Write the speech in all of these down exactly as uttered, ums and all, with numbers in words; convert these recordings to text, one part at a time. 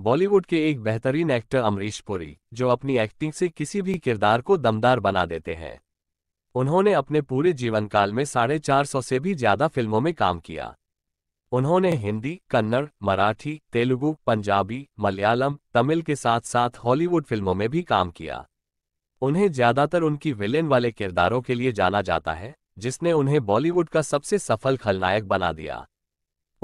बॉलीवुड के एक बेहतरीन एक्टर अमरीश पुरी, जो अपनी एक्टिंग से किसी भी किरदार को दमदार बना देते हैं। उन्होंने अपने पूरे जीवनकाल में साढ़े चार सौ से भी ज्यादा फिल्मों में काम किया। उन्होंने हिंदी, कन्नड़, मराठी, तेलुगु, पंजाबी, मलयालम, तमिल के साथ साथ हॉलीवुड फिल्मों में भी काम किया। उन्हें ज्यादातर उनकी विलेन वाले किरदारों के लिए जाना जाता है, जिसने उन्हें बॉलीवुड का सबसे सफल खलनायक बना दिया।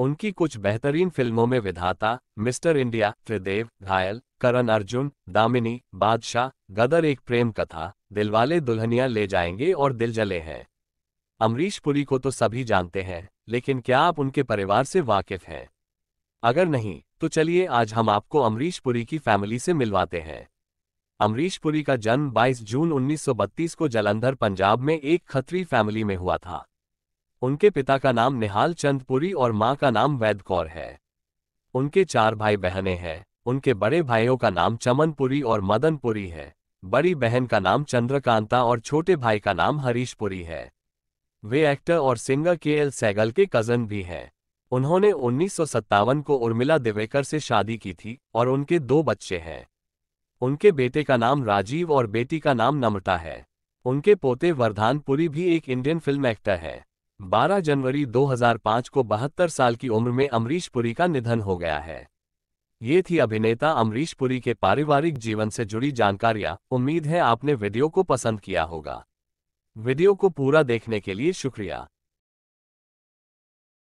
उनकी कुछ बेहतरीन फिल्मों में विधाता, मिस्टर इंडिया, त्रिदेव, घायल, करन, अर्जुन, दामिनी, बादशाह, गदर, एक प्रेम कथा, दिलवाले दुल्हनिया ले जाएंगे और दिल जले हैं। अमरीश पुरी को तो सभी जानते हैं, लेकिन क्या आप उनके परिवार से वाकिफ हैं? अगर नहीं, तो चलिए आज हम आपको अमरीश पुरी की फैमिली से मिलवाते हैं। अमरीश पुरी का जन्म बाईस जून उन्नीस सौ बत्तीस को जालंधर, पंजाब में एक खत्री फैमिली में हुआ था। उनके पिता का नाम निहाल चंदपुरी और मां का नाम वैद कौर है। उनके चार भाई बहनें हैं। उनके बड़े भाइयों का नाम चमनपुरी और मदनपुरी है, बड़ी बहन का नाम चंद्रकांता और छोटे भाई का नाम हरीशपुरी है। वे एक्टर और सिंगर केएल सैगल के कज़न भी हैं। उन्होंने उन्नीस सौ सत्तावन को उर्मिला दिवेकर से शादी की थी और उनके दो बच्चे हैं। उनके बेटे का नाम राजीव और बेटी का नाम नम्रता है। उनके पोते वर्धनपुरी भी एक इंडियन फिल्म एक्टर है। बारह जनवरी दो हज़ार पाँच को बहत्तर साल की उम्र में अमरीश पुरी का निधन हो गया है। ये थी अभिनेता अमरीश पुरी के पारिवारिक जीवन से जुड़ी जानकारियाँ। उम्मीद है आपने वीडियो को पसंद किया होगा। वीडियो को पूरा देखने के लिए शुक्रिया।